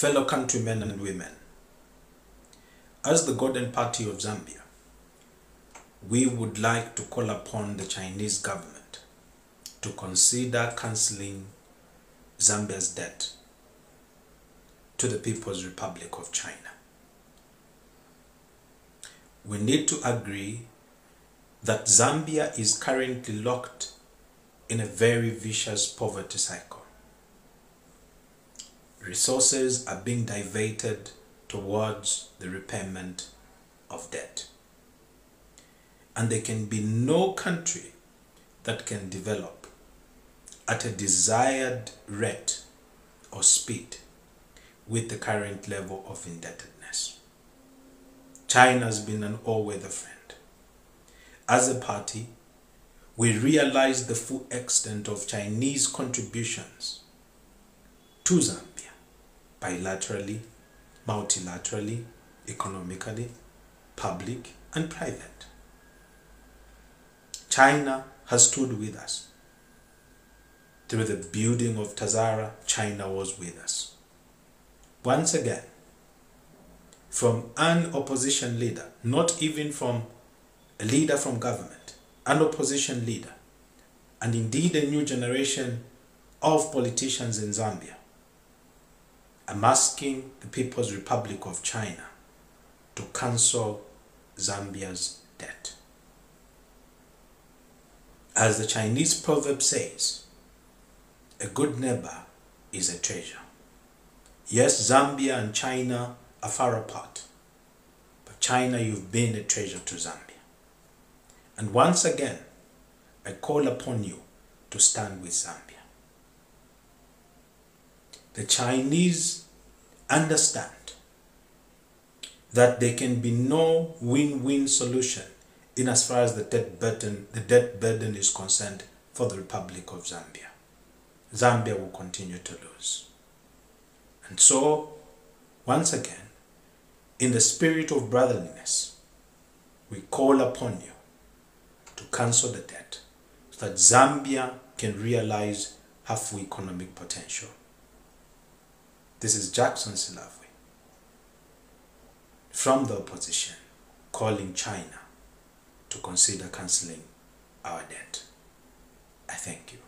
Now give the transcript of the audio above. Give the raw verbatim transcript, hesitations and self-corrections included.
fellow countrymen and women, as the Golden Party of Zambia, we would like to call upon the Chinese government to consider cancelling Zambia's debt to the People's Republic of China. We need to agree that Zambia is currently locked in a very vicious poverty cycle. Resources are being diverted towards the repayment of debt. And there can be no country that can develop at a desired rate or speed with the current level of indebtedness. China has been an all-weather friend. As a party, we realize the full extent of Chinese contributions to Zambia, bilaterally, multilaterally, economically, public and private. China has stood with us. Through the building of Tazara, China was with us. Once again, from an opposition leader, not even from a leader from government, an opposition leader, and indeed a new generation of politicians in Zambia, I'm asking the People's Republic of China to cancel Zambia's debt. As the Chinese proverb says, a good neighbor is a treasure. Yes, Zambia and China are far apart, but China, you've been a treasure to Zambia. And once again, I call upon you to stand with Zambia. The Chinese understand that there can be no win-win solution in as far as the debt burden, the debt burden is concerned for the Republic of Zambia. Zambia will continue to lose. And so, once again, in the spirit of brotherliness, we call upon you to cancel the debt so that Zambia can realize her full economic potential. This is Jackson Silavwe from the opposition, calling China to consider cancelling our debt. I thank you.